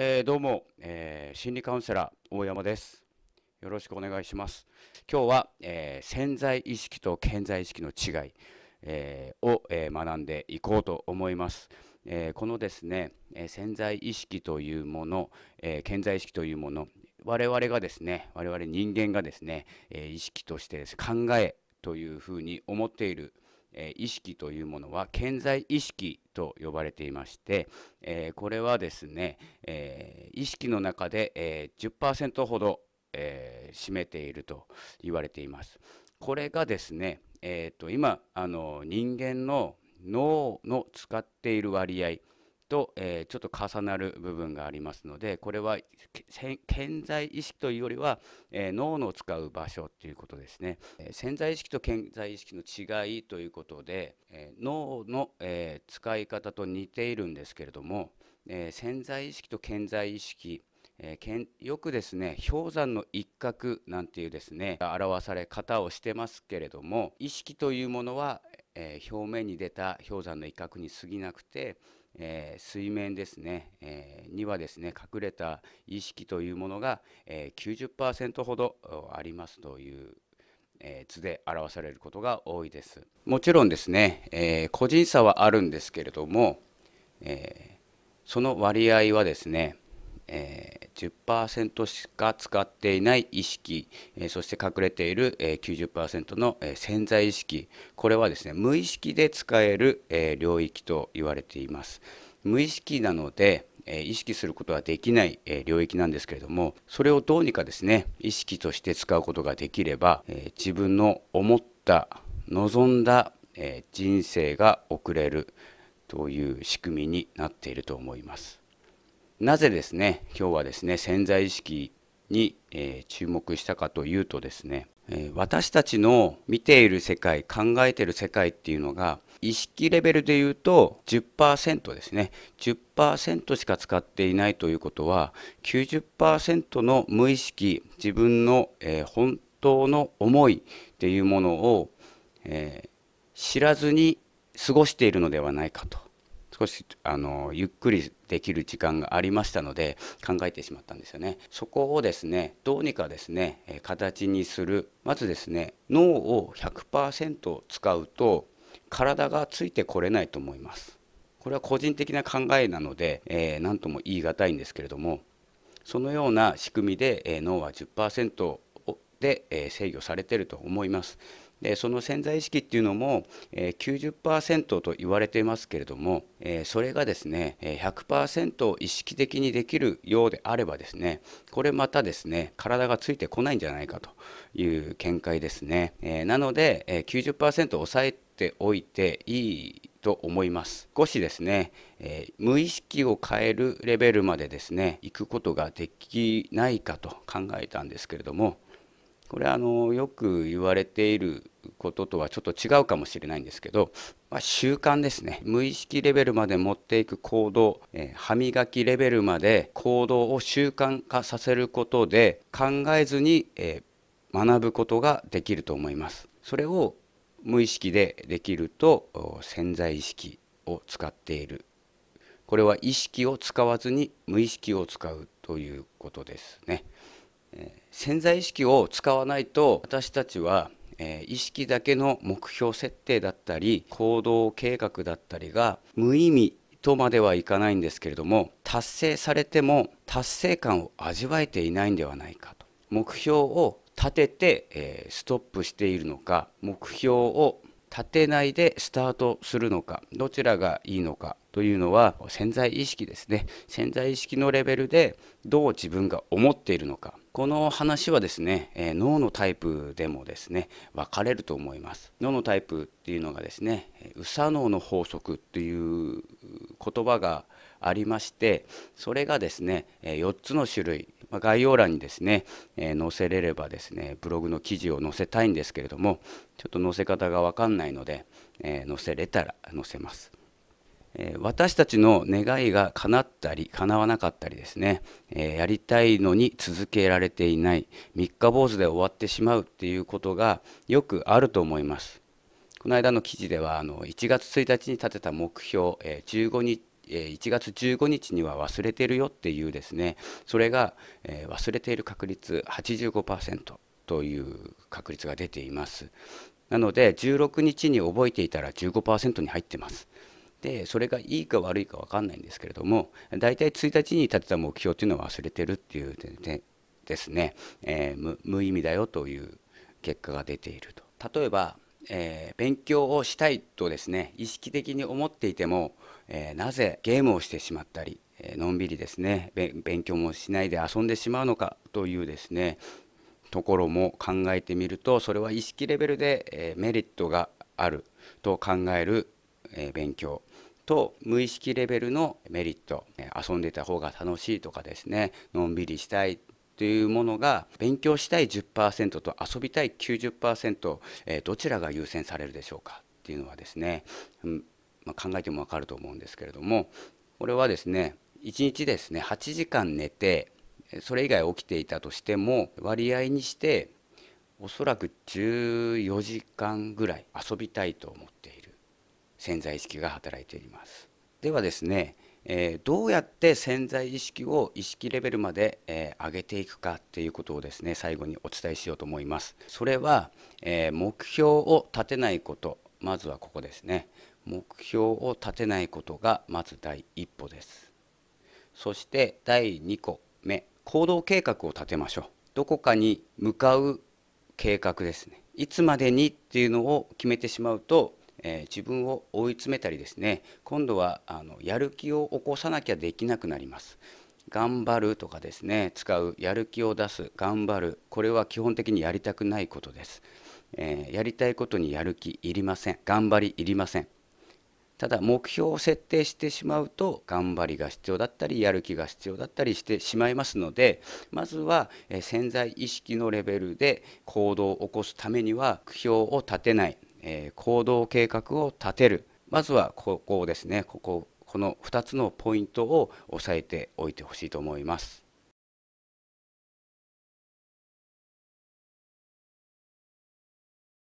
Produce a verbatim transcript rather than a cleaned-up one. えー、どうも、えー、心理カウンセラー大山です。よろしくお願いします。今日は、えー、潜在意識と顕在意識の違い、えー、を、えー、学んでいこうと思います。えー、このですね、えー、潜在意識というもの、えー、顕在意識というもの、我々がですね、我々人間がですね、えー、意識としてです、考えというふうに思っている。意識というものは顕在意識と呼ばれていまして、えー、これはですね、えー、意識の中で、えー、じゅっパーセント ほど、えー、占めていると言われています。これがですね、えー、と今あの人間の脳の使っている割合と、えー、ちょっと重なる部分がありますので、これは顕在意識というよりは、えー、脳の使う場所ということですね。えー、潜在意識と顕在意識の違いということで、えー、脳の、えー、使い方と似ているんですけれども、えー、潜在意識と顕在意識、えー、けんよくですね、氷山の一角なんていうですね、表され方をしてますけれども、意識というものは、えー、表面に出た氷山の一角に過ぎなくて、えー、水面ですね、えー、にはですね、隠れた意識というものが、えー、きゅうじゅっパーセント ほどありますという、えー、図で表されることが多いです。もちろんですね、えー、個人差はあるんですけれども、えー、その割合はですね、えー、じゅっパーセント しか使っていない意識、えー、そして隠れている、えー、きゅうじゅっパーセント の、えー、潜在意識、これはですね、無意識で使える、えー、領域と言われています。無意識なので、えー、意識することはできない、えー、領域なんですけれども、それをどうにかですね、意識として使うことができれば、えー、自分の思った望んだ、えー、人生が送れるという仕組みになっていると思います。なぜですね、今日はですね、潜在意識に、えー、注目したかというとですね、えー、私たちの見ている世界、考えている世界っていうのが、意識レベルでいうと じゅっパーセント ですね、じゅっパーセント しか使っていないということは、きゅうじゅっパーセント の無意識、自分の、えー、本当の思いっていうものを、えー、知らずに過ごしているのではないかと。少しあのゆっくりできる時間がありましたので考えてしまったんですよね。そこをですね、どうにかですね、形にする。まずですね、脳を ひゃくパーセント 使うと体がついてこれないと思います。これは個人的な考えなので、えー、何とも言い難いんですけれども、そのような仕組みで、えー、脳は じゅっパーセント で、えー、制御されていると思います。でその潜在意識っていうのも、えー、きゅうじゅっパーセント と言われていますけれども、えー、それがですね、ひゃくパーセント を意識的にできるようであればですね、これまたですね、体がついてこないんじゃないかという見解ですね。えー、なので、えー、きゅうじゅっパーセント 抑えておいていいと思います。少しですね、えー、無意識を変えるレベルまでですね、行くことができないかと考えたんですけれども、これはあのよく言われていることとはちょっと違うかもしれないんですけど、まあ、習慣ですね。無意識レベルまで持っていく行動、えー、歯磨きレベルまで行動を習慣化させることで考えずに、えー、学ぶことができると思います。それを無意識でできると潜在意識を使っている。これは意識を使わずに無意識を使うということですね。潜在意識を使わないと私たちは、えー、意識だけの目標設定だったり行動計画だったりが無意味とまではいかないんですけれども、達成されても達成感を味わえていないんではないかと。目標を立てて、えー、ストップしているのか、目標を立てないでスタートするのか、どちらがいいのかというのは潜在意識ですね。潜在意識のレベルでどう自分が思っているのか。この話はですね、えー、脳のタイプでもですね、分かれると思います。脳のタイプっていうのがですね、右左脳の法則っていう言葉がありまして、それがですね、よっつの種類、まあ、概要欄にですね、えー、載せれればですね、ブログの記事を載せたいんですけれども、ちょっと載せ方が分かんないので、えー、載せれたら載せます。私たちの願いが叶ったり叶わなかったりですね、やりたいのに続けられていない、三日坊主で終わってしまうっていうことがよくあると思います。この間の記事ではあのいちがつついたちに立てた目標、15日いちがつじゅうごにちには忘れてるよっていうですね、それが忘れている確率 はちじゅうごパーセント という確率が出ています。なのでじゅうろくにちに覚えていたら じゅうごパーセント に入ってます。でそれがいいか悪いか分かんないんですけれども、だいたいついたちに立てた目標っていうのは忘れてるっていうでですね、えー、無、無意味だよという結果が出ていると。例えば、えー、勉強をしたいとですね意識的に思っていても、えー、なぜゲームをしてしまったり、えー、のんびりですね勉強もしないで遊んでしまうのかというですねところも考えてみると、それは意識レベルで、えー、メリットがあると考える、えー、勉強と無意識レベルのメリット、えー、遊んでた方が楽しいとかですねのんびりしたいというものが、勉強したい じゅっパーセント と遊びたい きゅうじゅっパーセント、えー、どちらが優先されるでしょうかっていうのはですね、うんまあ、考えても分かると思うんですけれども、これはですねいちにちですねはちじかん寝てそれ以外起きていたとしても割合にしておそらくじゅうよじかんぐらい遊びたいと思っている潜在意識が働いています。ではですねえー、どうやって潜在意識を意識レベルまで、えー、上げていくかっていうことをですね最後にお伝えしようと思います。それは、えー、目標を立てないこと、まずはここですね。目標を立てないことがまず第一歩です。そしてだいにこめ、行動計画を立てましょう。どこかに向かう計画ですね。いつまでにっていうのを決めてしまうとえー、自分を追い詰めたりですね、今度はあのやる気を起こさなきゃできなくなります。頑張るとかですね使う、やる気を出す、頑張る、これは基本的にやりたくないことです、えー、やりたいことにやる気いりません、頑張りいりません。ただ目標を設定してしまうと頑張りが必要だったりやる気が必要だったりしてしまいますので、まずは潜在意識のレベルで行動を起こすためには目標を立てない、えー、行動計画を立てる、まずはここですね、こここのふたつのポイントを押さえておいてほしいと思います。